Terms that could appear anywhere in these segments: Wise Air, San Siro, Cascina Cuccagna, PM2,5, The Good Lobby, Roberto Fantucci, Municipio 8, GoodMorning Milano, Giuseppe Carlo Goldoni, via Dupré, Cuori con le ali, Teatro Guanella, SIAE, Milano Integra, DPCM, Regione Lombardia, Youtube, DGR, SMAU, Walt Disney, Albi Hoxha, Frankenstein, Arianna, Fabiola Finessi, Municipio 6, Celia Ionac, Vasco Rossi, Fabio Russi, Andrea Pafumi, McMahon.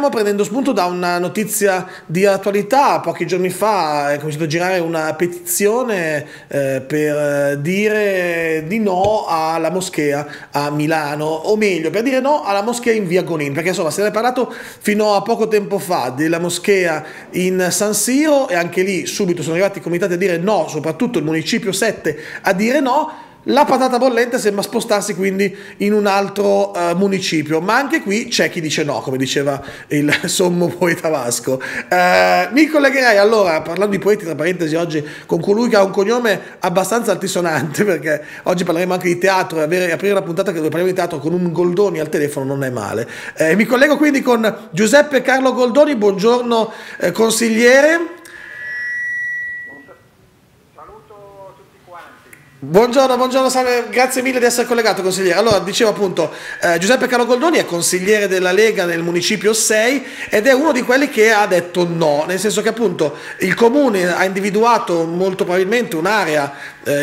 Stiamo prendendo spunto da una notizia di attualità. Pochi giorni fa è cominciato a girare una petizione per dire di no alla moschea a Milano, o meglio per dire no alla moschea in via Gonin, perché insomma se ne è parlato fino a poco tempo fa della moschea in San Siro e anche lì subito sono arrivati i comitati a dire no, soprattutto il Municipio 7 a dire no. La patata bollente sembra spostarsi quindi in un altro municipio, ma anche qui c'è chi dice no, come diceva il sommo poeta Vasco. Mi collegherei allora, parlando di poeti tra parentesi oggi, con colui che ha un cognome abbastanza altisonante, perché oggi parleremo anche di teatro e aprire la puntata dove parliamo di teatro con un Goldoni al telefono non è male. Mi collego quindi con Giuseppe Carlo Goldoni, buongiorno consigliere. Buongiorno, buongiorno, salve. Grazie mille di essere collegato consigliere. Allora, dicevo appunto, Giuseppe Carlo Goldoni è consigliere della Lega nel Municipio 6 ed è uno di quelli che ha detto no, nel senso che appunto il comune ha individuato molto probabilmente un'area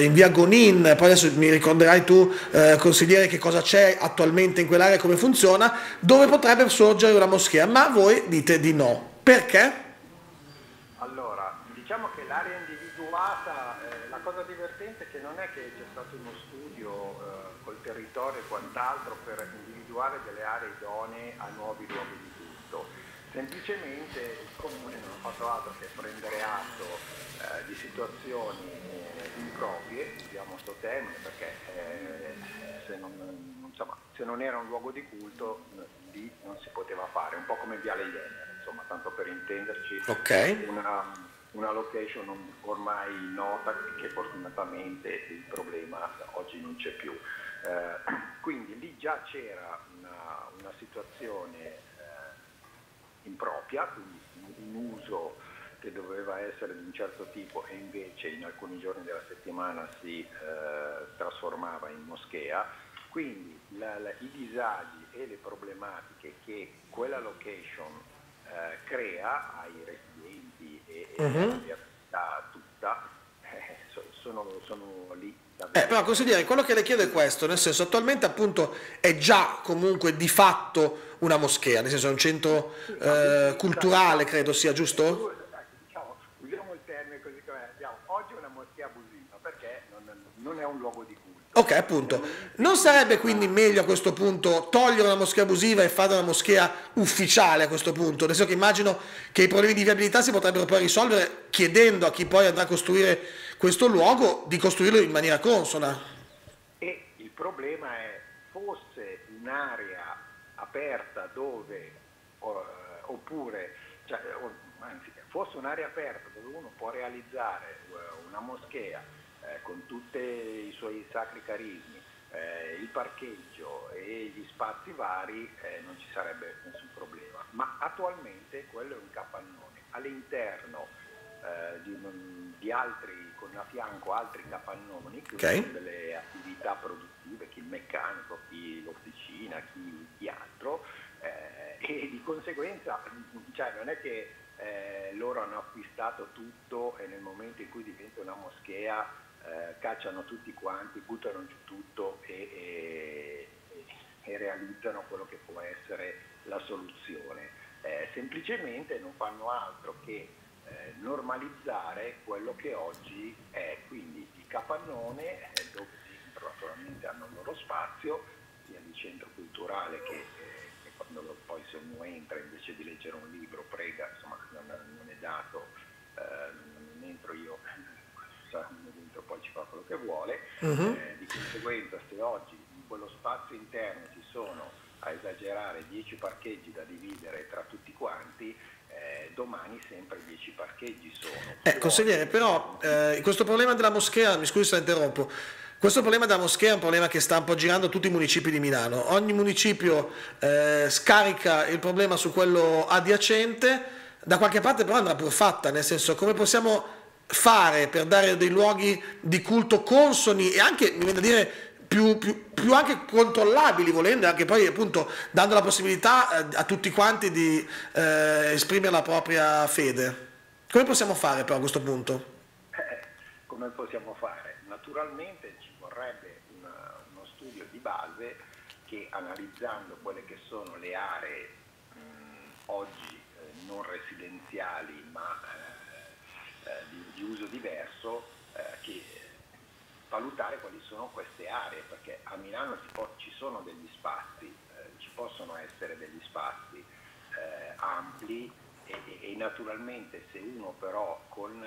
in via Gonin, poi adesso mi ricorderai tu consigliere che cosa c'è attualmente in quell'area e come funziona, dove potrebbe sorgere una moschea, ma voi dite di no. Perché? Allora, diciamo che l'area individuata, la cosa divertente è che non è che c'è stato uno studio col territorio e quant'altro per individuare delle aree idonee a nuovi luoghi di culto, semplicemente il comune non ha fatto altro che prendere atto di situazioni improprie, usiamo questo termine perché se non era un luogo di culto lì non si poteva fare, un po' come Viale Iene, insomma, tanto per intenderci, okay. Una location ormai nota che fortunatamente il problema oggi non c'è più. Quindi lì già c'era una situazione impropria, quindi un uso che doveva essere di un certo tipo e invece in alcuni giorni della settimana si trasformava in moschea. Quindi i disagi e le problematiche che quella location crea ai residenti e la tutta sono lì. Però consigliere, quello che le chiedo è questo, nel senso attualmente appunto è già comunque di fatto una moschea, nel senso è un centro culturale, credo sia giusto? Diciamo, usiamo il termine così come abbiamo. Oggi è una moschea abusiva perché non è un luogo di culto. Ok, appunto. Non sarebbe quindi meglio a questo punto togliere una moschea abusiva e fare una moschea ufficiale a questo punto? Adesso che immagino che i problemi di viabilità si potrebbero poi risolvere chiedendo a chi poi andrà a costruire questo luogo di costruirlo in maniera consona. E il problema è, fosse un'area aperta dove, fosse un'area aperta dove uno può realizzare una moschea con tutti i suoi sacri carismi, il parcheggio e gli spazi vari, non ci sarebbe nessun problema. Ma attualmente quello è un capannone. All'interno di altri, con a fianco altri capannoni, che sono delle attività produttive, chi il meccanico, chi l'officina, chi altro, e di conseguenza non è che loro hanno acquistato tutto e nel momento in cui diventa una moschea cacciano tutti quanti, buttano giù tutto e realizzano quello che può essere la soluzione. Semplicemente non fanno altro che normalizzare quello che oggi è, quindi il capannone dove dentro naturalmente hanno il loro spazio, sia di centro culturale che quando poi se uno entra invece di leggere un libro prega, insomma non è dato, non entro io, poi ci fa quello che vuole, di conseguenza se oggi in quello spazio interno ci sono a esagerare 10 parcheggi da dividere tra tutti quanti, domani sempre 10 parcheggi sono. Consigliere, però questo problema della moschea, mi scusi se la interrompo, questo problema della moschea è un problema che sta un po' girando tutti i municipi di Milano, ogni municipio scarica il problema su quello adiacente, da qualche parte però andrà pur fatta, nel senso come possiamo fare per dare dei luoghi di culto consoni e anche, mi viene da dire, più anche controllabili volendo, anche poi appunto dando la possibilità a tutti quanti di esprimere la propria fede. Come possiamo fare però a questo punto? Come possiamo fare? Naturalmente ci vorrebbe uno studio di base che analizzando quelle che sono le aree oggi residenziali ma di uso diverso, che valutare quali sono queste aree, perché a Milano ci sono degli spazi, ci possono essere degli spazi ampli e naturalmente se uno però con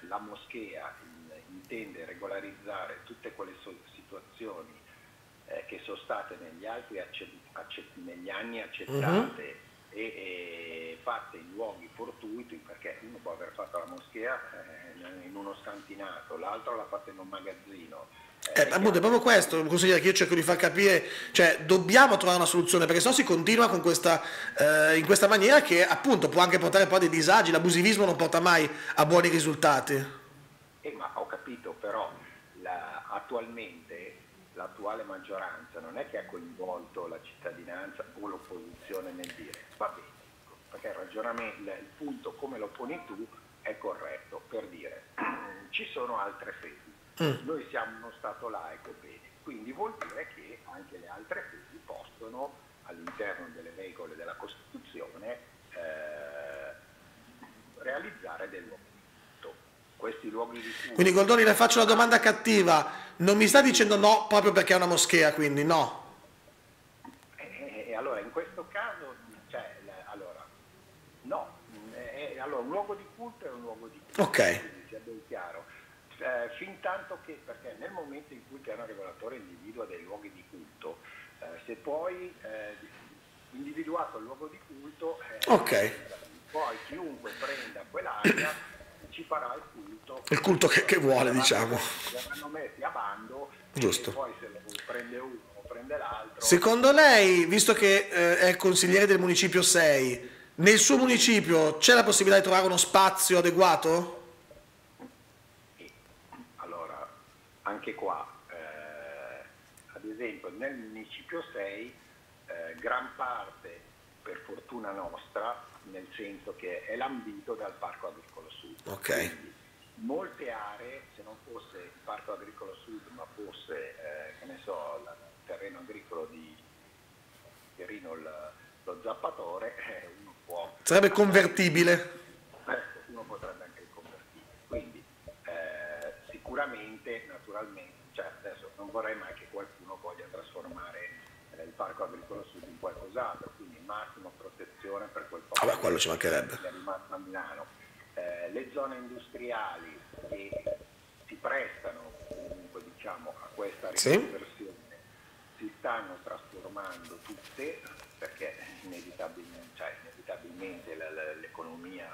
la moschea intende regolarizzare tutte quelle situazioni che sono state negli altri negli anni accettate e fatte in luoghi fortuiti, perché uno può aver fatto la moschea in uno scantinato, l'altro l'ha fatta in un magazzino. Appunto è proprio questo, consigliere, che io cerco di far capire, cioè dobbiamo trovare una soluzione, perché se no si continua con questa, in questa maniera che appunto può anche portare poi a dei disagi, l'abusivismo non porta mai a buoni risultati. Ma ho capito, però attualmente l'attuale maggioranza non è che ha coinvolto la cittadinanza o l'opposizione nel dire va bene, perché il ragionamento, il punto come lo poni tu è corretto, per dire ci sono altre fedi, noi siamo uno Stato laico, bene, quindi vuol dire che anche le altre fedi possono all'interno delle regole della Costituzione realizzare del loro. Questi luoghi di culto. Quindi Goldoni, le faccio una domanda cattiva, non mi sta dicendo no proprio perché è una moschea, quindi no? Allora in questo caso, cioè, allora, no, allora, un luogo di culto è un luogo di culto, okay. Quindi sia ben chiaro, fin tanto che, perché nel momento in cui il piano regolatore individua dei luoghi di culto, se poi individuato il luogo di culto, okay. Poi chiunque prenda quell'area ci farà il culto che vuole, diciamo. L'hanno messi a bando, giusto. E poi se lo prende uno o prende l'altro. Secondo lei, visto che è consigliere del Municipio 6, nel suo municipio c'è la possibilità di trovare uno spazio adeguato? Allora, anche qua, ad esempio nel Municipio 6, gran parte, per fortuna nostra, nel senso che è lambito dal Parco Agricolo Sud. Okay. Quindi molte aree, se non fosse il Parco Agricolo Sud, ma fosse, che ne so, il terreno agricolo di Pierino, lo Zappatore, uno può... Sarebbe convertibile. Uno potrebbe anche convertire. Quindi sicuramente, naturalmente, cioè adesso non vorrei mai che qualcuno voglia trasformare il Parco Agricolo Sud in qualcos'altro, quindi massima protezione per quel posto. Vabbè, quello ci mancherebbe. È rimasto a Milano. Le zone industriali che si prestano comunque, diciamo, a questa riconversione, sì, si stanno trasformando tutte, perché inevitabilmente, cioè, l'economia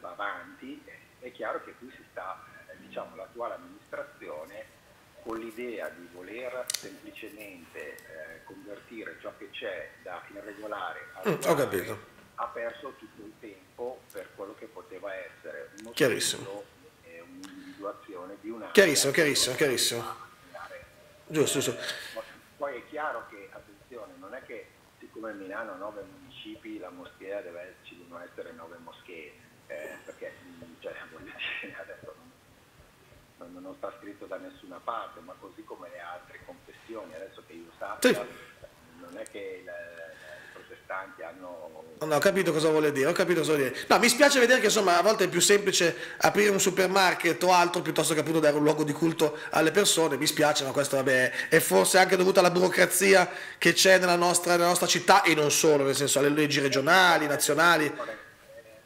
va avanti. È chiaro che qui si sta, diciamo, l'attuale amministrazione con l'idea di voler semplicemente convertire ciò che c'è da irregolare ha perso tutto il tempo per quello che poteva essere uno studio e un'individuazione di una... Chiarissimo. Giusto. Poi è chiaro che, attenzione, non è che siccome Milano ha 9 municipi, la moschea ci devono essere 9 moschee, perché cioè, adesso non sta scritto da nessuna parte, ma così come le altre confessioni, adesso che io sappia, sì. Non è che i protestanti hanno... No, ho capito cosa vuole dire. No, mi spiace vedere che insomma a volte è più semplice aprire un supermarket o altro piuttosto che appunto dare un luogo di culto alle persone, mi spiace, ma questo vabbè è forse anche dovuto alla burocrazia che c'è nella nostra città e non solo, nel senso alle leggi regionali, nazionali.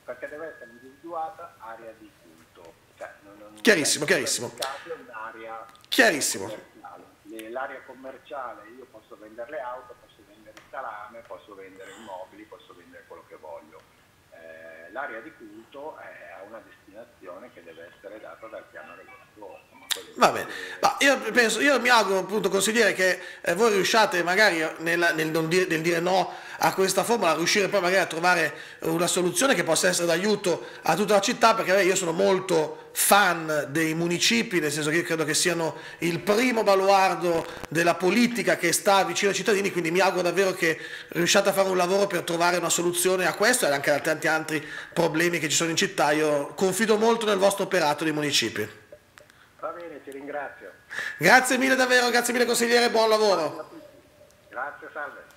Perché deve essere individuata area di... Chiarissimo. L'area commerciale, io posso vendere le auto, posso vendere il salame, posso vendere i mobili, posso vendere quello che voglio. L'area di culto ha una destinazione che deve essere data dal piano regolatore. Va bene, ma io mi auguro, appunto, consigliere, che voi riusciate magari nel dire no a questa formula, riuscire poi magari a trovare una soluzione che possa essere d'aiuto a tutta la città, perché io sono molto fan dei municipi, nel senso che io credo che siano il primo baluardo della politica che sta vicino ai cittadini, quindi mi auguro davvero che riusciate a fare un lavoro per trovare una soluzione a questo e anche a tanti altri problemi che ci sono in città. Io confido molto nel vostro operato dei municipi. Va bene, ti ringrazio. Grazie mille davvero, grazie mille consigliere, buon lavoro. Grazie, salve.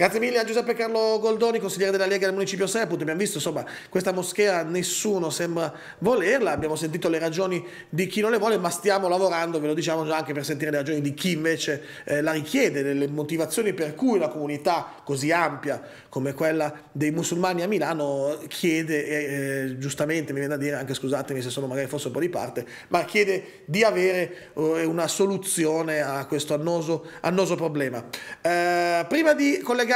Grazie mille a Giuseppe Carlo Goldoni, consigliere della Lega del Municipio 6, appunto abbiamo visto insomma questa moschea nessuno sembra volerla, abbiamo sentito le ragioni di chi non le vuole, ma stiamo lavorando, ve lo diciamo già, anche per sentire le ragioni di chi invece la richiede, le motivazioni per cui la comunità così ampia come quella dei musulmani a Milano chiede, giustamente mi viene da dire, anche scusatemi se sono magari forse un po' di parte, ma chiede di avere una soluzione a questo annoso problema. Prima di collegare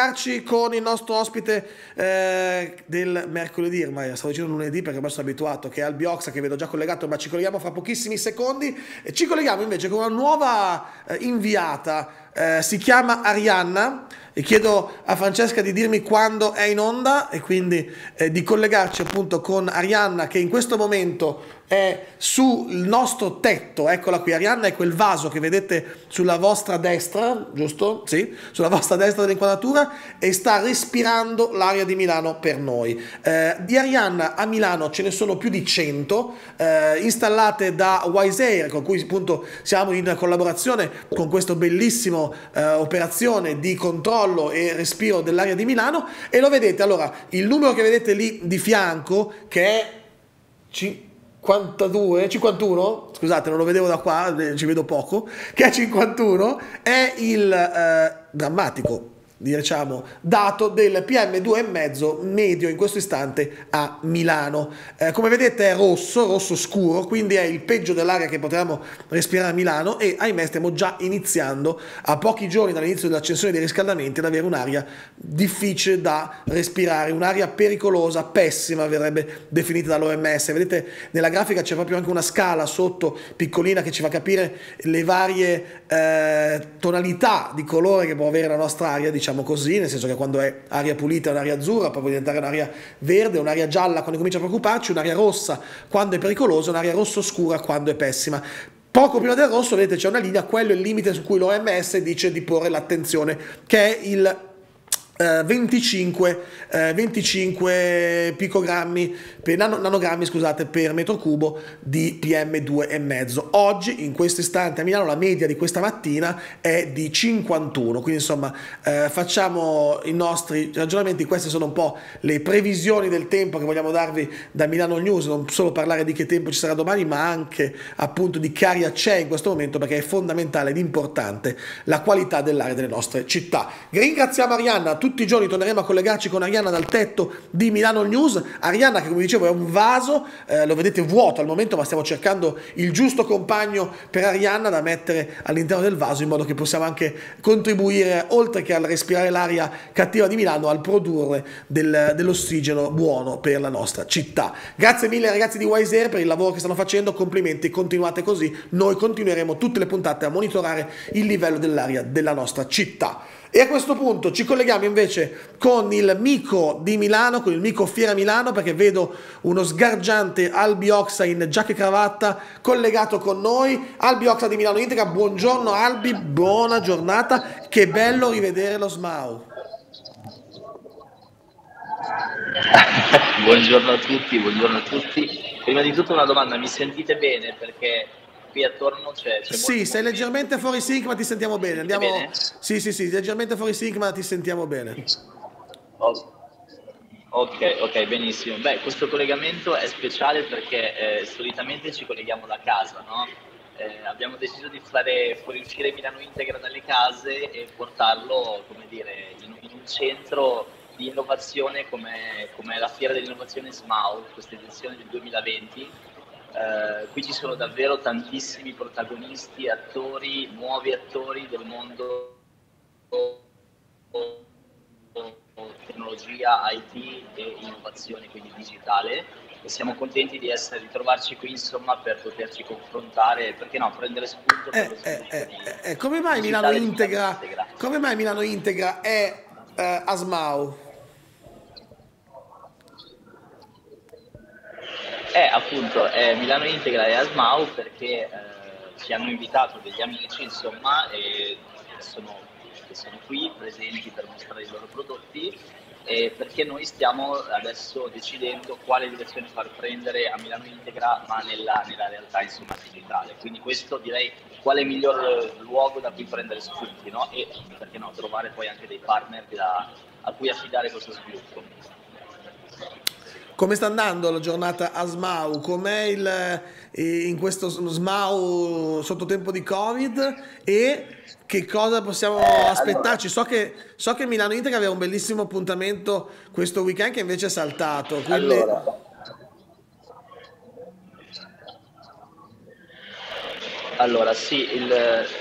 con il nostro ospite del mercoledì, ormai stavo dicendo lunedì perché ormai sono abituato, che è Albi Hoxha, che vedo già collegato, ma ci colleghiamo fra pochissimi secondi. Ci colleghiamo invece con una nuova inviata, si chiama Arianna, e chiedo a Francesca di dirmi quando è in onda e quindi di collegarci appunto con Arianna, che in questo momento è sul nostro tetto. Eccola qui, Arianna è quel vaso che vedete sulla vostra destra, giusto? Sì, sulla vostra destra dell'inquadratura, e sta respirando l'aria di Milano per noi. Di Arianna a Milano ce ne sono più di 100 installate da Wise Air, con cui appunto siamo in collaborazione con questo bellissimo operazione di controllo e respiro dell'aria di Milano, e lo vedete, allora il numero che vedete lì di fianco, che è 51, scusate non lo vedevo da qua, ci vedo poco, che è 51, è il drammatico, diciamo, dato del PM2,5 medio in questo istante a Milano. Come vedete è rosso scuro, quindi è il peggio dell'aria che potevamo respirare a Milano, e ahimè stiamo già iniziando, a pochi giorni dall'inizio dell'accensione dei riscaldamenti, ad avere un'aria difficile da respirare, un'aria pericolosa, pessima verrebbe definita dall'OMS. Vedete nella grafica c'è proprio anche una scala sotto piccolina che ci fa capire le varie tonalità di colore che può avere la nostra aria, diciamo così, nel senso che quando è aria pulita è un'aria azzurra, poi può diventare un'aria verde, un'aria gialla quando comincia a preoccuparci, un'aria rossa quando è pericolosa, un'aria rosso scura quando è pessima. Poco prima del rosso, vedete, c'è una linea, quello è il limite su cui l'OMS dice di porre l'attenzione, che è il 25 picogrammi per nanogrammi, scusate, per metro cubo di PM2,5. Oggi in questo istante a Milano la media di questa mattina è di 51, quindi insomma facciamo i nostri ragionamenti. Queste sono un po' le previsioni del tempo che vogliamo darvi da Milano News, non solo parlare di che tempo ci sarà domani, ma anche appunto di che aria c'è in questo momento, perché è fondamentale ed importante la qualità dell'aria delle nostre città. Ringraziamo Arianna. Tutti i giorni torneremo a collegarci con Arianna dal tetto di Milano News. Arianna, che come dicevo è un vaso, lo vedete vuoto al momento, ma stiamo cercando il giusto compagno per Arianna da mettere all'interno del vaso, in modo che possiamo anche contribuire, oltre che al respirare l'aria cattiva di Milano, al produrre dell'ossigeno buono per la nostra città. Grazie mille ragazzi di Wise Air per il lavoro che stanno facendo, complimenti, continuate così. Noi continueremo tutte le puntate a monitorare il livello dell'aria della nostra città. E a questo punto ci colleghiamo invece con il Mico di Milano, con il Mico Fiera Milano, perché vedo uno sgargiante Albi Hoxha in giacca e cravatta collegato con noi. Albi Hoxha di Milano Integra, buongiorno Albi, buona giornata, che bello rivedere lo SMAU. Buongiorno a tutti, buongiorno a tutti. Prima di tutto una domanda, mi sentite bene? Perché qui attorno c'è... Sì, sei leggermente fuori sincro ma ti sentiamo bene. Andiamo... bene? Sì, leggermente fuori sincro ma ti sentiamo bene. Ok, benissimo. Beh, questo collegamento è speciale perché solitamente ci colleghiamo da casa, no? Abbiamo deciso di fare fuoriuscire Milano Integra dalle case e portarlo, come dire, in un centro di innovazione come la Fiera dell'Innovazione SMAU, questa edizione del 2020. Qui ci sono davvero tantissimi protagonisti, attori, nuovi attori del mondo tecnologia, IT e innovazione, quindi digitale, e siamo contenti di ritrovarci qui insomma per poterci confrontare, perché no, prendere spunto per come mai Milano Integra, è a SMAU? Appunto, Milano Integra e SMAU perché ci hanno invitato degli amici, insomma, che sono qui presenti per mostrare i loro prodotti perché noi stiamo adesso decidendo quale direzione far prendere a Milano Integra, ma nella realtà insomma digitale. Quindi questo direi quale miglior luogo da cui prendere spunti, no? E perché no, trovare poi anche dei partner a cui affidare questo sviluppo. Come sta andando la giornata a SMAU? Com'è in questo SMAU sotto tempo di Covid e che cosa possiamo aspettarci? Allora, so che Milano Integra aveva un bellissimo appuntamento questo weekend che invece è saltato. Quindi... Allora sì,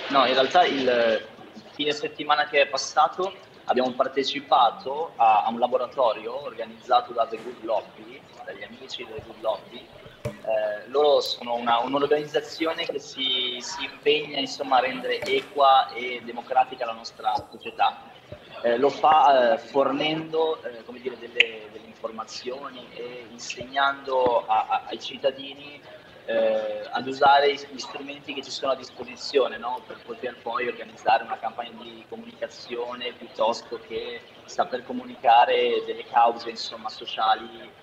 no, in realtà il fine settimana che è passato abbiamo partecipato a un laboratorio organizzato da The Good Lobby, dagli amici del The Good Lobby. Loro sono un'organizzazione che si impegna insomma a rendere equa e democratica la nostra società. Lo fa fornendo come dire, delle informazioni e insegnando ai cittadini ad usare gli strumenti che ci sono a disposizione, no? Per poter poi organizzare una campagna di comunicazione piuttosto che saper comunicare delle cause insomma, sociali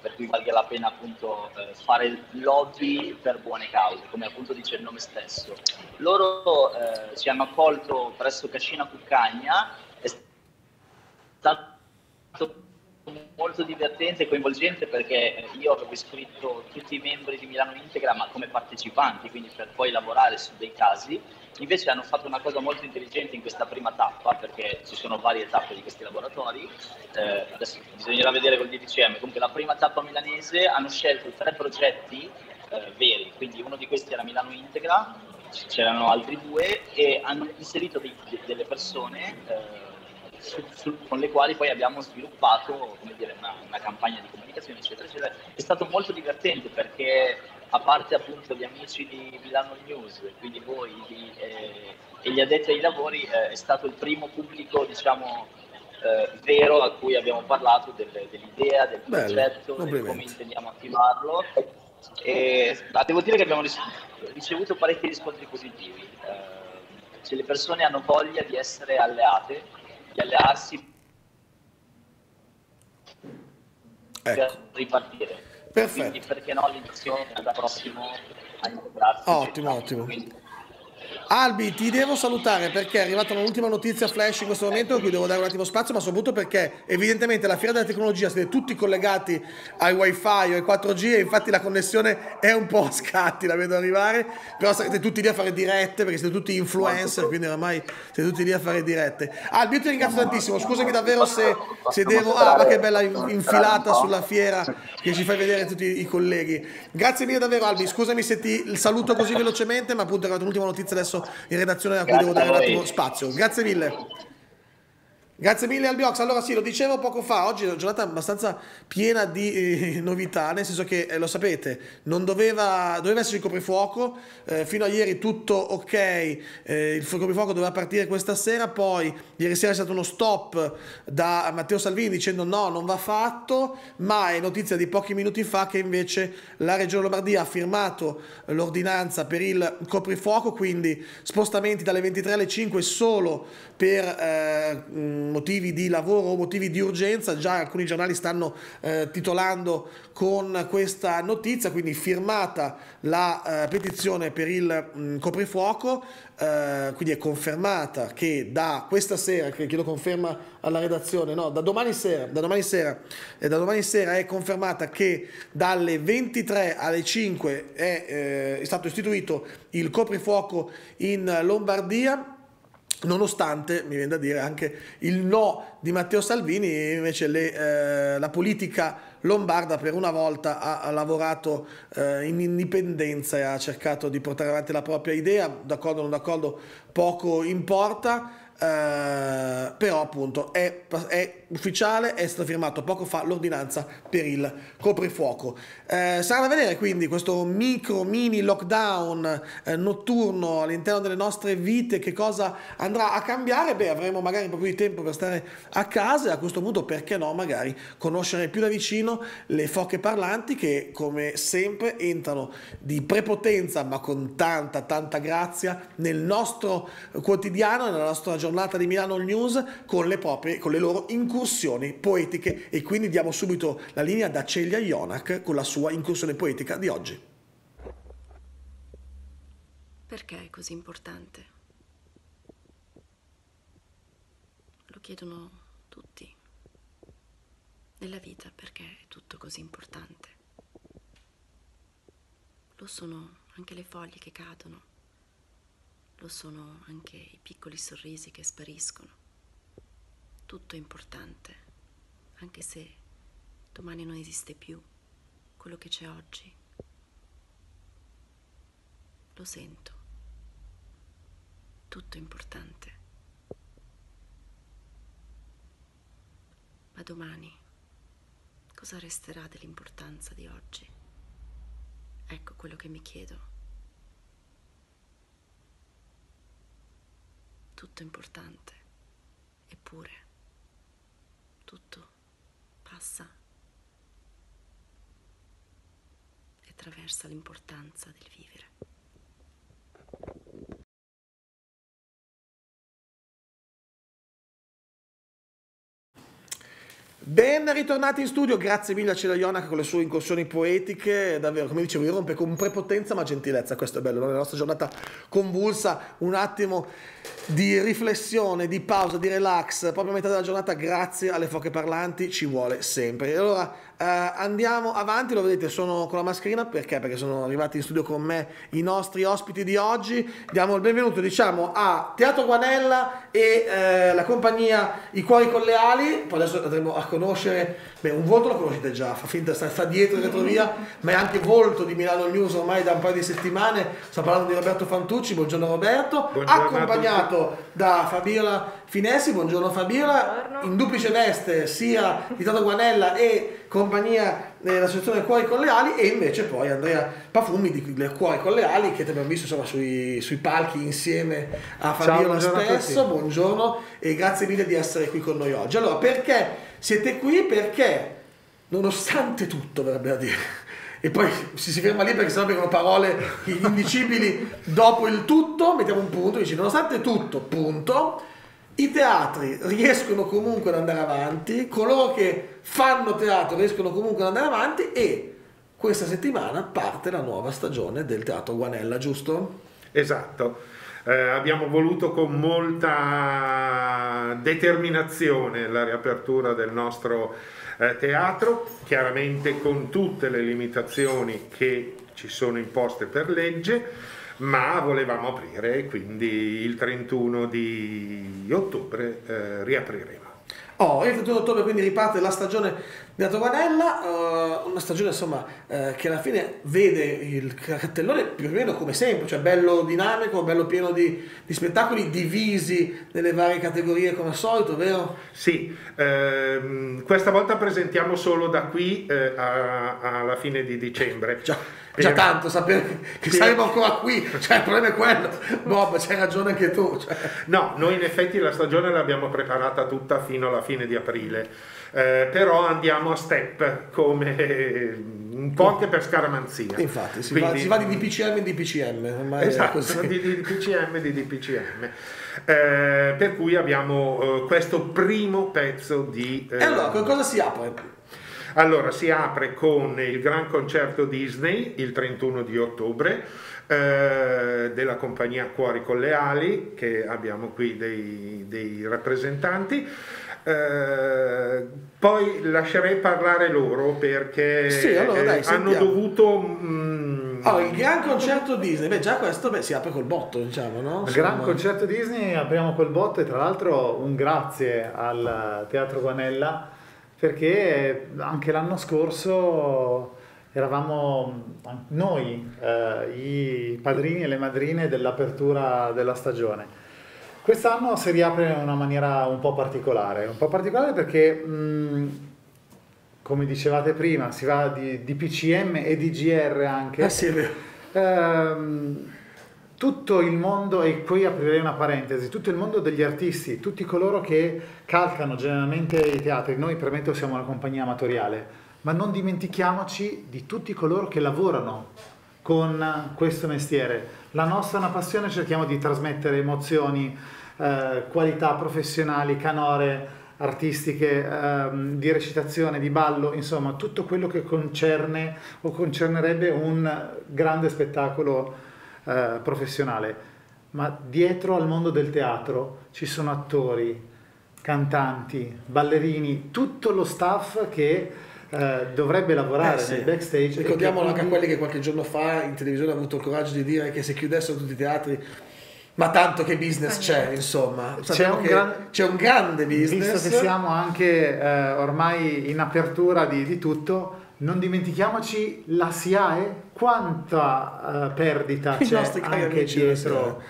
per cui valga la pena appunto fare lobby per buone cause, come appunto dice il nome stesso. Loro ci hanno accolto presso Cascina Cuccagna, è stato molto divertente e coinvolgente perché io avevo iscritto tutti i membri di Milano Integra ma come partecipanti, quindi per poi lavorare su dei casi. Invece hanno fatto una cosa molto intelligente in questa prima tappa, perché ci sono varie tappe di questi laboratori, adesso bisognerà vedere col DPCM. Comunque la prima tappa milanese hanno scelto 3 progetti veri, quindi uno di questi era Milano Integra, c'erano altri 2 e hanno inserito delle persone con le quali poi abbiamo sviluppato come dire, una campagna di comunicazione eccetera eccetera. È stato molto divertente perché a parte appunto gli amici di Milano News, quindi voi e gli addetti ai lavori, è stato il primo pubblico diciamo vero a cui abbiamo parlato dell'idea, del progetto, di come intendiamo attivarlo e devo dire che abbiamo ricevuto parecchi riscontri positivi. Cioè, le persone hanno voglia di essere alleate, di allearsi per ripartire. Perfetto. Quindi perché no l'intenzione della prossima a integrarsi. Ottimo, ottimo. Quindi... Albi, ti devo salutare perché è arrivata un'ultima notizia flash in questo momento a cui devo dare un attimo spazio, ma soprattutto perché evidentemente la Fiera della Tecnologia siete tutti collegati ai wifi o ai 4G e infatti la connessione è un po' a scatti, la vedo arrivare, però sarete tutti lì a fare dirette perché siete tutti influencer, quindi oramai siete tutti lì a fare dirette. Albi, io ti ringrazio tantissimo, scusami davvero se devo... Ah, ma che bella infilata sulla fiera che ci fai vedere tutti i colleghi. Grazie mille davvero Albi, scusami se ti saluto così velocemente, ma appunto è arrivata un'ultima notizia adesso in redazione a cui devo dare un attimo spazio. Grazie mille. Grazie mille Albi Hoxha. Allora sì, lo dicevo poco fa, oggi è una giornata abbastanza piena di novità, nel senso che lo sapete, non doveva esserci il coprifuoco, fino a ieri tutto ok, il coprifuoco doveva partire questa sera, poi ieri sera è stato uno stop da Matteo Salvini dicendo no, non va fatto, ma è notizia di pochi minuti fa che invece la Regione Lombardia ha firmato l'ordinanza per il coprifuoco, quindi spostamenti dalle 23 alle 5 solo per... motivi di lavoro o motivi di urgenza, già alcuni giornali stanno titolando con questa notizia, quindi firmata la petizione per il coprifuoco, quindi è confermata che da questa sera, che lo conferma alla redazione, no, da domani sera è confermata che dalle 23 alle 5 è stato istituito il coprifuoco in Lombardia, nonostante, mi viene da dire, anche il no di Matteo Salvini e invece la politica lombarda per una volta ha lavorato in indipendenza e ha cercato di portare avanti la propria idea, d'accordo o non d'accordo poco importa. Però appunto è ufficiale, è stato firmato poco fa l'ordinanza per il coprifuoco. Sarà da vedere quindi questo mini lockdown notturno all'interno delle nostre vite, che cosa andrà a cambiare. Beh, avremo magari un po' più di tempo per stare a casa e a questo punto perché no magari conoscere più da vicino le foche parlanti che come sempre entrano di prepotenza ma con tanta grazia nel nostro quotidiano e nella nostra giornata di Milano News con le loro incursioni poetiche, e quindi diamo subito la linea da Celia Ionac con la sua incursione poetica di oggi. Perché è così importante? Lo chiedono tutti. Nella vita perché è tutto così importante? Lo sono anche le foglie che cadono. Lo sono anche i piccoli sorrisi che spariscono. Tutto è importante, anche se domani non esiste più quello che c'è oggi. Lo sento. Tutto è importante. Ma domani cosa resterà dell'importanza di oggi? Ecco quello che mi chiedo. Tutto importante, eppure tutto passa e attraversa l'importanza del vivere. Ben ritornati in studio, grazie mille a Celia Ionac con le sue incursioni poetiche, davvero, come dicevo, irrompe con prepotenza ma gentilezza, questo è bello, nella nostra giornata convulsa, un attimo di riflessione, di pausa, di relax, proprio a metà della giornata grazie alle foche parlanti ci vuole sempre. E allora andiamo avanti, lo vedete, sono con la mascherina perché sono arrivati in studio con me i nostri ospiti di oggi. Diamo il benvenuto, diciamo, a Teatro Guanella e la compagnia I Cuori con le Ali. Poi adesso andremo a conoscere, beh, un volto lo conoscete già, fa finta, sta dietro in retrovia, ma è anche volto di Milano News ormai da un paio di settimane. Sto parlando di Roberto Fantucci, buongiorno Roberto. Buongiorno, accompagnato da Fabiola Finessi, buongiorno Fabiola. Buongiorno. In duplice veste sia di Teatro Guanella e compagnia dell'associazione Cuori con le Ali, e invece poi Andrea Pafumi di Cuori con le Ali, che ti abbiamo visto insomma sui palchi insieme a Fabiola. Ciao, buongiorno spesso a tutti. Buongiorno e grazie mille di essere qui con noi oggi. Allora, perché siete qui? Perché nonostante tutto, verrebbe a dire, e poi si ferma lì perché sennò vengono parole indicibili dopo il tutto, mettiamo un punto, dice nonostante tutto, punto, i teatri riescono comunque ad andare avanti, coloro che fanno teatro riescono comunque ad andare avanti, e questa settimana parte la nuova stagione del Teatro Guanella, giusto? Esatto. Abbiamo voluto con molta determinazione la riapertura del nostro teatro, chiaramente con tutte le limitazioni che ci sono imposte per legge, ma volevamo aprire, quindi il 31 di ottobre riapriremo. Oh, il 31 ottobre quindi riparte la stagione di Teatro Guanella, una stagione insomma che alla fine vede il cartellone più o meno come sempre, cioè bello dinamico, bello pieno di spettacoli divisi nelle varie categorie come al solito, vero? Sì, questa volta presentiamo solo da qui alla fine di dicembre. Già tanto sapere che sì, saremo ancora qui, cioè il problema è quello. Bob, c'hai ragione anche tu. Cioè. No, noi in effetti la stagione l'abbiamo preparata tutta fino alla fine di aprile, però andiamo a step, come un po' anche per scaramanzia. Infatti, si va di DPCM in DPCM. Ma esatto, di DPCM di DPCM. Per cui abbiamo questo primo pezzo di... E allora, con cosa si apre? Allora, si apre con il gran concerto Disney il 31 di ottobre della compagnia Cuori con le Ali, che abbiamo qui dei rappresentanti. Poi lascerei parlare loro perché sì, allora, dai, hanno dovuto... il gran concerto Disney, beh già questo si apre col botto, diciamo, no? Il gran concerto Disney apriamo col botto, e tra l'altro un grazie al Teatro Guanella, perché anche l'anno scorso eravamo noi i padrini e le madrine dell'apertura della stagione. Quest'anno si riapre in una maniera un po' particolare perché, come dicevate prima, si va di PCM e di GR anche. Ah, sì, è vero. Tutto il mondo, e qui aprirei una parentesi, tutto il mondo degli artisti, tutti coloro che calcano generalmente i teatri, noi premetto siamo una compagnia amatoriale, ma non dimentichiamoci di tutti coloro che lavorano con questo mestiere. La nostra è una passione, cerchiamo di trasmettere emozioni, qualità professionali, canore, artistiche, di recitazione, di ballo, insomma tutto quello che concerne o concernerebbe un grande spettacolo professionale. Ma dietro al mondo del teatro ci sono attori, cantanti, ballerini, tutto lo staff che dovrebbe lavorare nel backstage. Ricordiamo anche quelli che qualche giorno fa in televisione hanno avuto il coraggio di dire che se chiudessero tutti i teatri, ma tanto che business c'è, insomma. C'è un grande business. Visto che siamo anche ormai in apertura di tutto, non dimentichiamoci la SIAE, quanta perdita c'è anche dietro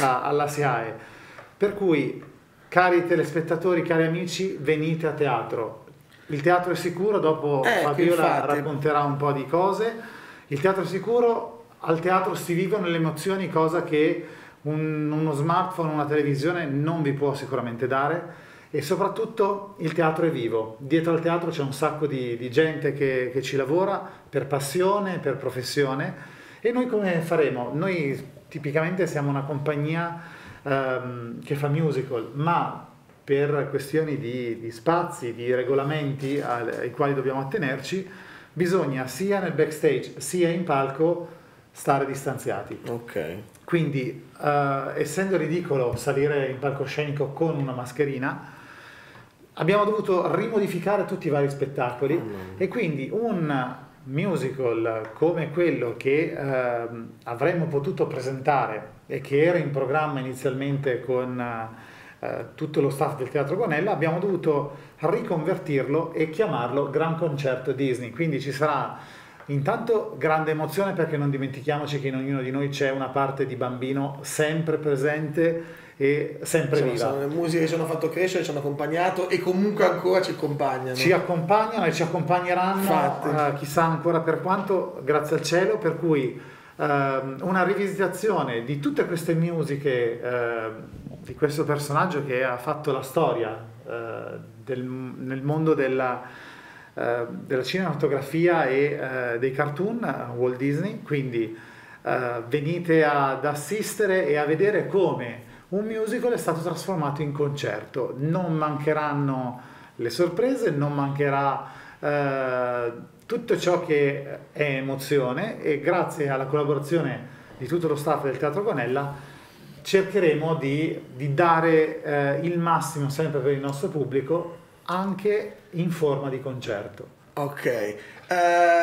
alla SIAE. Per cui, cari telespettatori, cari amici, venite a teatro. Il teatro è sicuro, dopo Fabiola racconterà un po' di cose. Il teatro è sicuro, al teatro si vivono le emozioni, cosa che uno smartphone, una televisione non vi può sicuramente dare, e soprattutto il teatro è vivo. Dietro al teatro c'è un sacco di gente che ci lavora per passione, per professione. E noi come faremo? Noi tipicamente siamo una compagnia che fa musical, ma per questioni di spazi, di regolamenti ai quali dobbiamo attenerci, bisogna sia nel backstage sia in palco stare distanziati. Okay. Quindi, essendo ridicolo salire in palcoscenico con una mascherina, abbiamo dovuto rimodificare tutti i vari spettacoli e quindi un musical come quello che avremmo potuto presentare e che era in programma inizialmente con tutto lo staff del Teatro Guanella, abbiamo dovuto riconvertirlo e chiamarlo Gran Concerto Disney. Quindi ci sarà intanto grande emozione, perché non dimentichiamoci che in ognuno di noi c'è una parte di bambino sempre presente e sempre viva. Sono le musiche che ci hanno fatto crescere, ci hanno accompagnato e comunque ancora ci accompagnano. Ci accompagnano e ci accompagneranno chissà ancora per quanto, grazie al cielo, per cui una rivisitazione di tutte queste musiche, di questo personaggio che ha fatto la storia nel mondo della cinematografia e dei cartoon, Walt Disney. Quindi venite ad assistere e a vedere come un musical è stato trasformato in concerto. Non mancheranno le sorprese, non mancherà tutto ciò che è emozione, e grazie alla collaborazione di tutto lo staff del Teatro Guanella cercheremo di dare il massimo sempre per il nostro pubblico, anche in forma di concerto. Ok,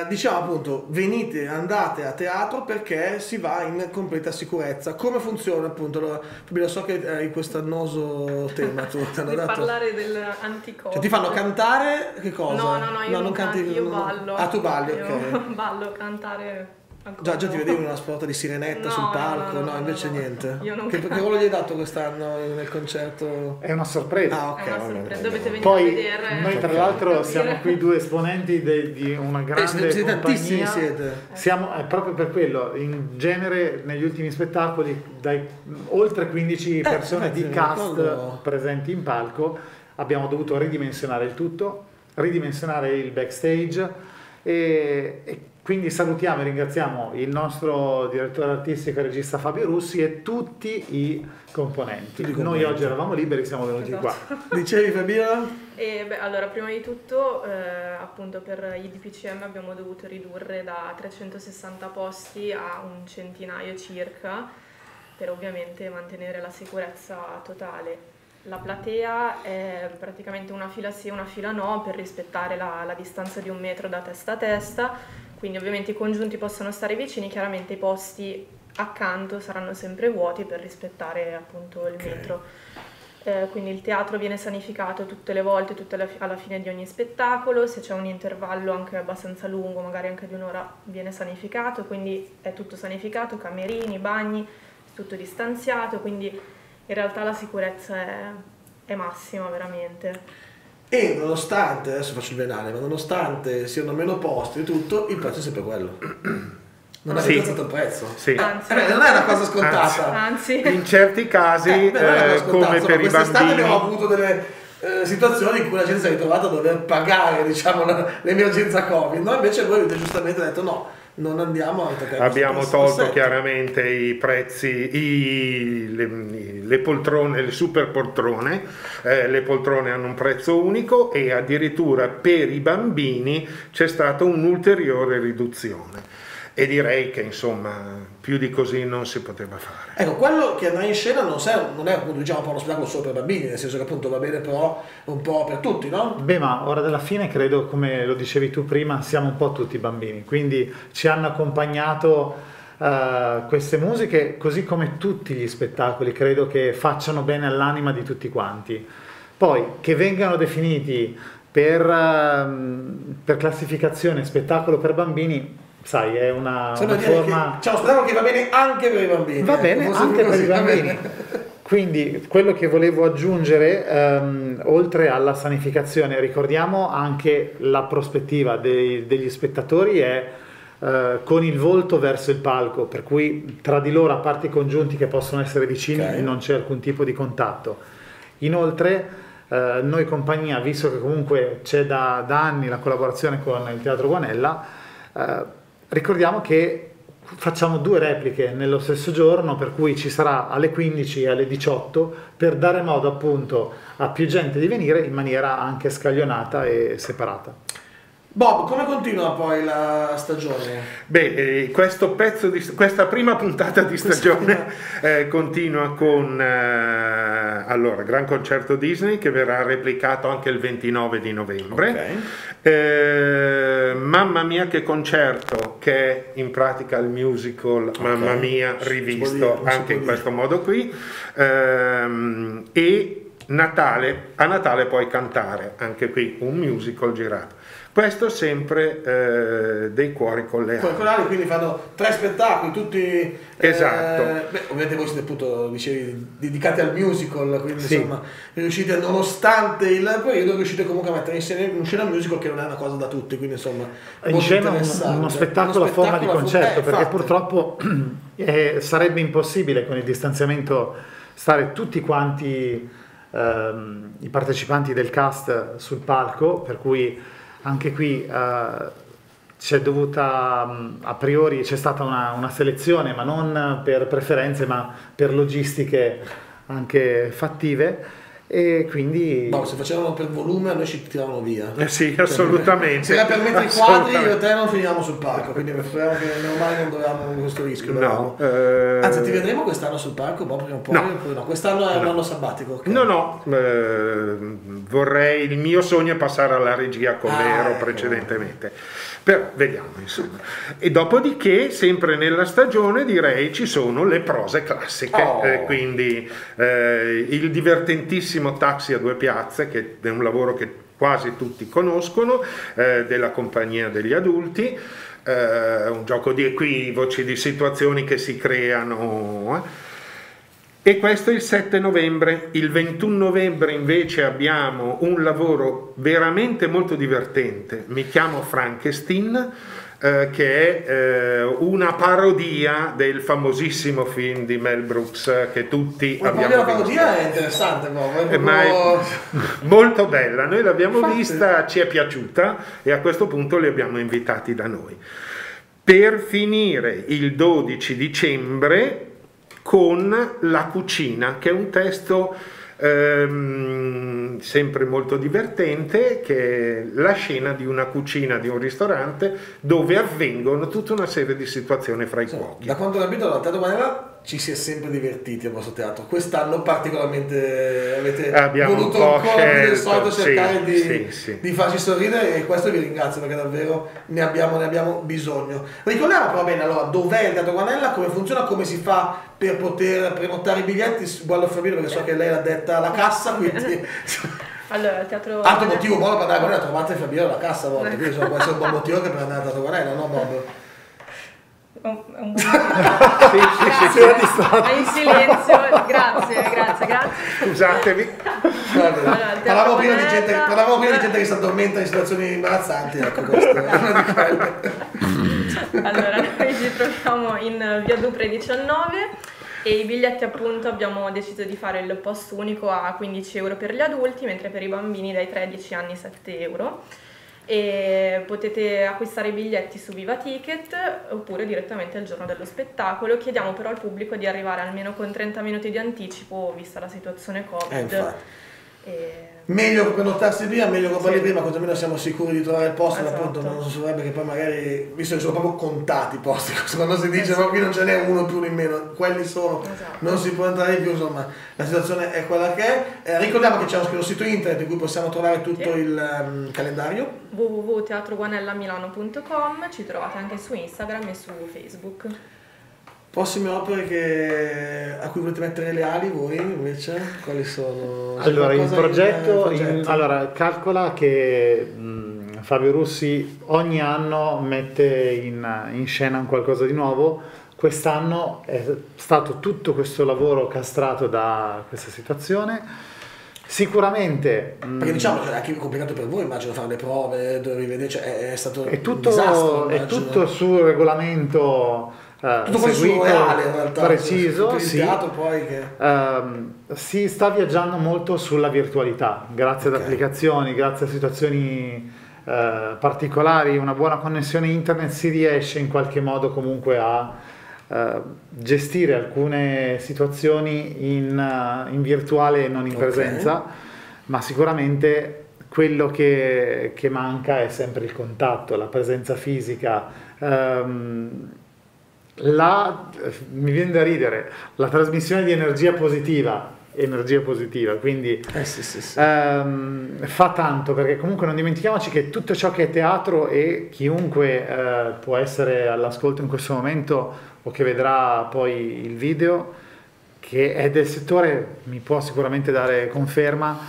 diciamo appunto, venite, andate a teatro perché si va in completa sicurezza. Come funziona appunto? Allora, Fabiola, so che hai questo annoso tema, tu ti hanno dato... parlare dell'anticorpo. Cioè, ti fanno cantare, che cosa? No, io non canti, io ballo. Ah, tu balli, ok. Ballo, cantare... Già ti vedevi una sorta di sirenetta sul palco, no, invece niente. Che ruolo gli hai dato quest'anno nel concerto? È una sorpresa. Ah, ok. Sorpresa. Dovete venire a vedere. Noi tra l'altro siamo qui due esponenti di una grande compagnia. Tantissimi siete. Siamo proprio per quello, in genere negli ultimi spettacoli dai oltre 15 persone di cast presenti in palco. Abbiamo dovuto ridimensionare il tutto, ridimensionare il backstage e quindi salutiamo e ringraziamo il nostro direttore artistico e regista Fabio Russi e tutti i componenti. Noi oggi eravamo liberi, siamo venuti qua. Dicevi, Fabiola? Beh, allora, prima di tutto, appunto per i DPCM abbiamo dovuto ridurre da 360 posti a un centinaio circa, per ovviamente mantenere la sicurezza totale. La platea è praticamente una fila sì e una fila no, per rispettare la distanza di 1 metro da testa a testa, quindi ovviamente i congiunti possono stare vicini, chiaramente i posti accanto saranno sempre vuoti per rispettare appunto il metro. Quindi il teatro viene sanificato tutte le volte, alla fine di ogni spettacolo, se c'è un intervallo anche abbastanza lungo, magari anche di 1 ora, viene sanificato, quindi è tutto sanificato, camerini, bagni, tutto distanziato, quindi... in realtà la sicurezza è massima, veramente. E nonostante, adesso faccio il venale, ma nonostante siano meno posti e tutto, il prezzo è sempre quello. Non avete alzato il prezzo. Sì. Anzi, non è una cosa scontata. Anzi. In certi casi, come per i bambini... quest'estate abbiamo avuto delle situazioni in cui la gente si è ritrovata a dover pagare, diciamo, l'emergenza Covid. Noi invece voi avete giustamente detto no. non andiamo anche perché abbiamo tolto chiaramente i prezzi, le poltrone, le super poltrone, le poltrone hanno un prezzo unico e addirittura per i bambini c'è stata un'ulteriore riduzione. E direi che insomma più di così non si poteva fare. Ecco, quello che andrà in scena non è appunto, diciamo, uno spettacolo solo per bambini, nel senso che appunto va bene però un po' per tutti, no? Beh, ma ora della fine credo, come lo dicevi tu prima, siamo un po' tutti bambini, quindi ci hanno accompagnato queste musiche, così come tutti gli spettacoli credo che facciano bene all'anima di tutti quanti. Poi che vengano definiti per classificazione spettacolo per bambini, sai, è una forma... C'è uno spettacolo che va bene anche per i bambini. Va bene anche per i bambini. Quindi quello che volevo aggiungere, oltre alla sanificazione, ricordiamo anche la prospettiva degli spettatori è con il volto verso il palco, per cui tra di loro, a parte i congiunti che possono essere vicini, okay, non c'è alcun tipo di contatto. Inoltre noi compagnia, visto che comunque c'è da anni la collaborazione con il Teatro Guanella, ricordiamo che facciamo 2 repliche nello stesso giorno, per cui ci sarà alle 15 e alle 18 per dare modo appunto a più gente di venire in maniera anche scaglionata e separata. Bob, come continua poi la stagione? Beh, questa prima puntata di stagione continua con allora, Gran Concerto Disney, che verrà replicato anche il 29 di novembre. Okay. Mamma Mia che Concerto, che è in pratica il musical, okay, Mamma Mia rivisto anche in questo modo qui, e Natale, a Natale puoi cantare, anche qui un musical girato. Questo sempre dei Cuori con le ali. Quindi fanno 3 spettacoli, tutti... Esatto. Beh, ovviamente voi siete appunto, dicevi, dedicati al musical, quindi sì, insomma, riuscite, nonostante il periodo, riuscite comunque a mettere in scena un musical che non è una cosa da tutti, quindi insomma... In scena uno spettacolo a forma di concerto, perché purtroppo sarebbe impossibile con il distanziamento stare tutti quanti i partecipanti del cast sul palco, per cui... Anche qui c'è dovuta, a priori c'è stata una selezione, ma non per preferenze, ma per logistiche anche fattive. E quindi... No, se facevano per volume a noi ci tiravano via. Sì, assolutamente. Se la permette i quadri, io e te non finiamo sul palco, quindi preferiamo che ormai non dovevamo questo rischio. No, anzi, ti vedremo quest'anno sul palco, Bob, prima o poi? No, no, quest'anno è un anno sabbatico. Okay. No, no, vorrei, il mio sogno è passare alla regia come ero precedentemente. Però vediamo, insomma. E dopodiché, sempre nella stagione, direi, ci sono le prose classiche. Oh. Quindi il divertentissimo Taxi a Due Piazze, che è un lavoro che quasi tutti conoscono, della compagnia degli adulti, un gioco di equivoci, di situazioni che si creano, e questo è il 7 novembre. Il 21 novembre invece abbiamo un lavoro veramente molto divertente, Mi chiamo Frankenstein, che è una parodia del famosissimo film di Mel Brooks che tutti abbiamo visto. La parodia è interessante, ma è molto bella. Noi l'abbiamo vista, ci è piaciuta e a questo punto li abbiamo invitati da noi. Per finire il 12 dicembre con La cucina, che è un testo sempre molto divertente, che è la scena di una cucina di un ristorante dove avvengono tutta una serie di situazioni fra i cuochi. Da quanto ho capito, la Teatro Guanella ci si è sempre divertiti al vostro teatro, quest'anno particolarmente abbiamo voluto un po' cercare di farci sorridere, e questo vi ringrazio perché davvero ne abbiamo bisogno. Ricordiamo però bene allora dov'è il Teatro Guanella, come funziona, come si fa per poter prenotare i biglietti. Guarda Fabiola, perché so che lei l'ha detta alla cassa, quindi allora il teatro... Altro motivo buono per andare a Guanella, trovate Fabiola alla cassa a volte, quindi insomma, può essere un buon motivo che per andare al Teatro Guanella, no Bob? Un buon È in silenzio, grazie. Scusatevi. Allora, parlavamo prima di gente che si addormenta in situazioni imbarazzanti, ecco, questo è una di quelle. Allora, noi ci troviamo in via Dupré 19. E i biglietti appunto abbiamo deciso di fare il posto unico a 15 euro per gli adulti, mentre per i bambini dai 3 ai 10 anni 7 euro. e potete acquistare i biglietti su Viva Ticket oppure direttamente il giorno dello spettacolo. Chiediamo però al pubblico di arrivare almeno con 30 minuti di anticipo, vista la situazione Covid. Meglio prenotarsi prima, meglio comprare prima, così almeno siamo sicuri di trovare il posto. Esatto. Appunto, non so, sarebbe che poi magari, visto che sono proprio contati i posti, quando si dice ma qui non ce n'è uno più né meno, quelli sono, non si può entrare più, insomma la situazione è quella che è. Ricordiamo che c'è uno sito internet in cui possiamo trovare tutto il calendario, www.teatroguanellamilano.com. ci trovate anche su Instagram e su Facebook. Prossime opere a cui volete mettere le ali voi invece, quali sono? Allora, in progetto, allora calcola che Fabio Russi ogni anno mette in scena un qualcosa di nuovo. Quest'anno è stato tutto questo lavoro castrato da questa situazione. Sicuramente, perché diciamo che è anche complicato per voi, immagino, fare le prove, rivedere, cioè è stato un disastro, è tutto sul regolamento. Tutto seguito, reale, in realtà, preciso, poi che... si sta viaggiando molto sulla virtualità, grazie ad applicazioni, grazie a situazioni particolari, una buona connessione internet, si riesce in qualche modo comunque a gestire alcune situazioni in virtuale e non in presenza, ma sicuramente... Quello che manca è sempre il contatto, la presenza fisica. Mi viene da ridere, la trasmissione di energia positiva, quindi fa tanto, perché comunque non dimentichiamoci che tutto ciò che è teatro, e chiunque può essere all'ascolto in questo momento o che vedrà poi il video, che è del settore, mi può sicuramente dare conferma,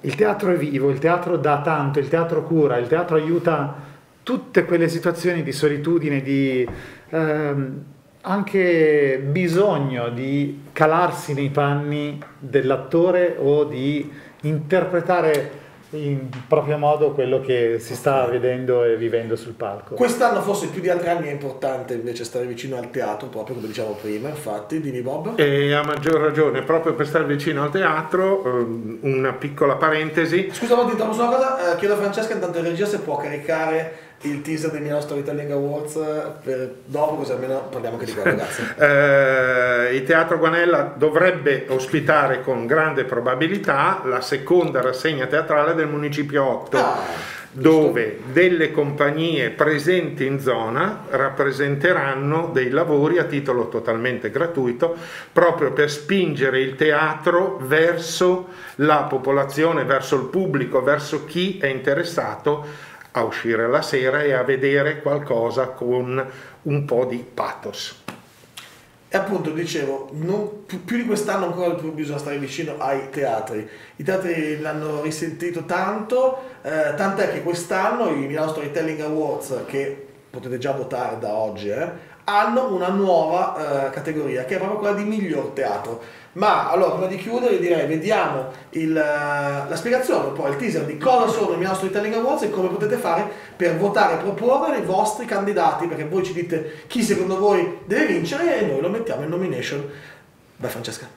il teatro è vivo, il teatro dà tanto, il teatro cura, il teatro aiuta tutte quelle situazioni di solitudine, di anche bisogno di calarsi nei panni dell'attore o di interpretare in proprio modo quello che si sta vedendo e vivendo sul palco. Quest'anno forse più di altri anni è importante invece stare vicino al teatro, proprio come dicevamo prima, infatti, dimmi Bob. E a maggior ragione, proprio per stare vicino al teatro, una piccola parentesi. Scusa, ma ti interrompo una cosa, chiedo a Francesca intanto in regia se può caricare il teaser dei Milano Storytelling Awards per dopo, così almeno parliamo anche di quello, ragazzi. Il Teatro Guanella dovrebbe ospitare con grande probabilità la seconda rassegna teatrale del Municipio 8, dove delle compagnie presenti in zona rappresenteranno dei lavori a titolo totalmente gratuito, proprio per spingere il teatro verso la popolazione, verso il pubblico, verso chi è interessato a uscire la sera e a vedere qualcosa con un po' di pathos. E appunto dicevo, più di quest'anno ancora più bisogna stare vicino ai teatri. I teatri l'hanno risentito tanto, tant'è che quest'anno i Milano Storytelling Awards, che potete già votare da oggi, hanno una nuova categoria che è proprio quella di miglior teatro. Ma allora, prima di chiudere, direi vediamo la spiegazione, poi il teaser di cosa sono i Milano Storytelling Awards e come potete fare per votare e proporre i vostri candidati, perché voi ci dite chi secondo voi deve vincere e noi lo mettiamo in nomination. Vai Francesca.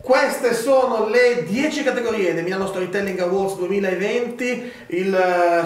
Queste sono le 10 categorie del Milano Storytelling Awards 2020,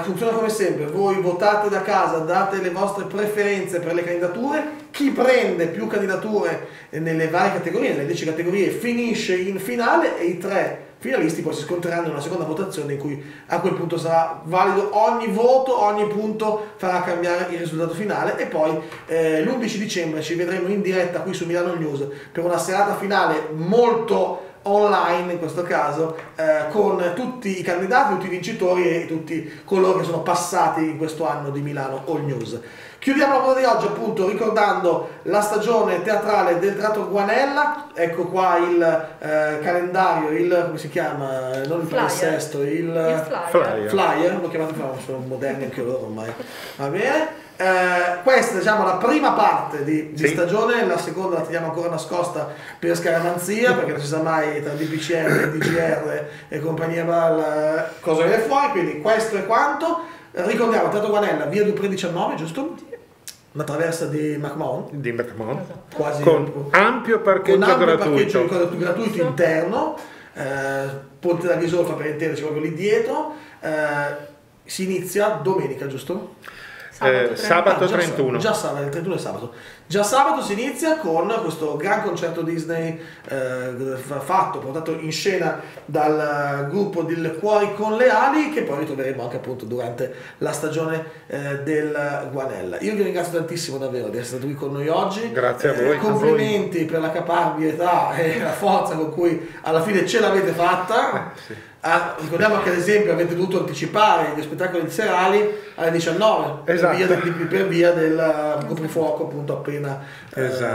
funziona come sempre, voi votate da casa, date le vostre preferenze per le candidature, Chi prende più candidature nelle varie categorie, nelle 10 categorie, finisce in finale e i tre finalisti poi si scontreranno in una seconda votazione in cui a quel punto sarà valido ogni voto, ogni punto farà cambiare il risultato finale. E poi l'11 dicembre ci vedremo in diretta qui su Milano News per una serata finale molto online in questo caso, con tutti i candidati, tutti i vincitori e tutti coloro che sono passati in questo anno di Milano All News. Chiudiamo la puntata di oggi appunto ricordando la stagione teatrale del Teatro Guanella. Ecco qua il calendario, il come si chiama? Non il palinsesto, il flyer, lo chiamate flyer, sono moderni anche loro ormai. Va bene. Questa è, diciamo, la prima parte di stagione, la seconda la teniamo ancora nascosta per scaramanzia, perché non si sa mai tra DPCM, DGR e compagnia balla cosa viene fuori, quindi questo è quanto. Ricordiamo, Teatro Guanella, via Dupré 19, giusto? Una traversa di McMahon. Di McMahon. Esatto. Quasi con ampio parcheggio gratuito interno, Ponte da Ghisolfa per intenderci proprio lì dietro. Si inizia domenica, giusto? Sabato 31. Già sabato, il 31 è sabato. Già sabato si inizia con questo gran concerto Disney portato in scena dal gruppo del Cuori con le Ali, che poi ritroveremo anche appunto durante la stagione del Guanella. Io vi ringrazio tantissimo davvero di essere qui con noi oggi. Grazie a voi. Complimenti per la caparbietà e la forza con cui alla fine ce l'avete fatta. Sì. Ricordiamo che ad esempio avete dovuto anticipare gli spettacoli serali alle 19, esatto, per via del coprifuoco appunto appena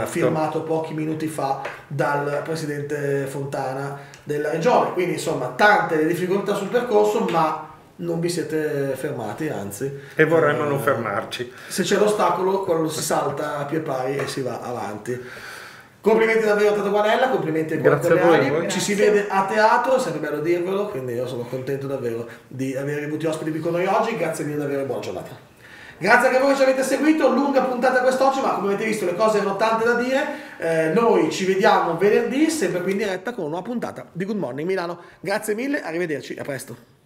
firmato pochi minuti fa dal presidente Fontana della regione. Quindi insomma tante le difficoltà sul percorso, ma non vi siete fermati, anzi, e vorremmo non fermarci. Se c'è l'ostacolo, quello si salta a pie pari e si va avanti. Complimenti davvero a Teatro Guanella, complimenti ai Cuori con le Ali, ci si vede a teatro, è sempre bello dirvelo, quindi io sono contento davvero di avere avuto ospiti qui con noi oggi, grazie mille davvero e buona giornata. Grazie anche a voi che ci avete seguito, lunga puntata quest'oggi, ma come avete visto le cose erano tante da dire, noi ci vediamo venerdì, sempre qui in diretta con una nuova puntata di Good Morning Milano. Grazie mille, arrivederci, a presto.